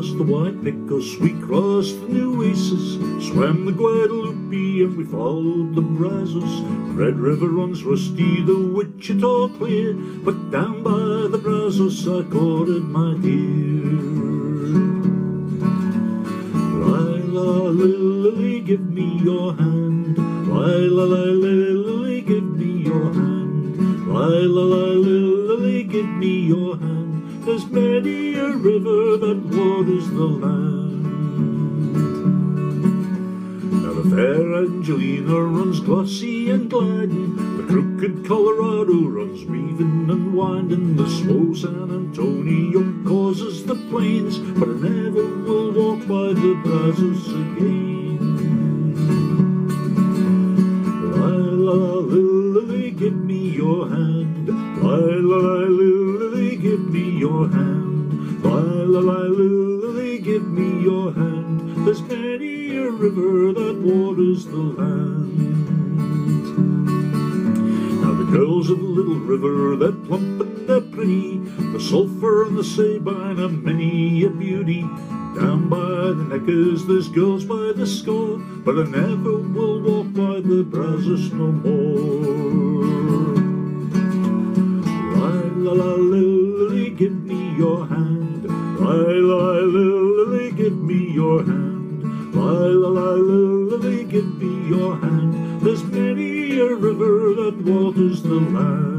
The White Pecos, we crossed the Nueces, swam the Guadalupe, and we followed the Brazos. Red River runs rusty, the Wichita clear, but down by the Brazos I courted my dear. Lila, lily, give me your hand. Lila, lily, give me your hand. Lila, lily, give me your hand. There's many a river that waters the land. Now the fair Angelina runs glossy and gliding, the crooked Colorado runs weaving and winding, the slow San Antonio causes the plains, but I never will walk by the Brazos again. Lila, lily, give me your hand. Lila, lily, give me your hand. Lila, lily, give me your hand. There's many a river that waters the land. Now the girls of the little river, they're plump and they're pretty, the sulphur and the Sabine are many a beauty. Down by the Neckars there's girls by the score, but I never will walk by the Brazos no more. Lila, lily, give me your hand. Lila, lily, give me your hand. Lila, lily, give me your hand. There's many a river that waters the land.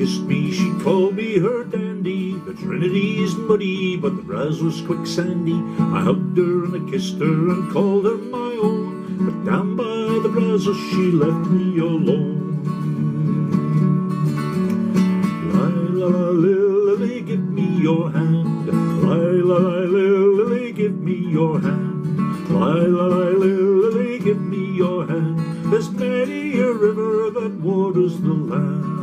Kissed me, she called me her dandy. The Trinity is muddy, but the Brazos quicksandy. I hugged her and I kissed her and called her my own, but down by the Brazos she left me alone. Lila, lily, give me your hand. Lila, lily, give me your hand. Lila, lily, give me your hand. There's many a river that waters the land.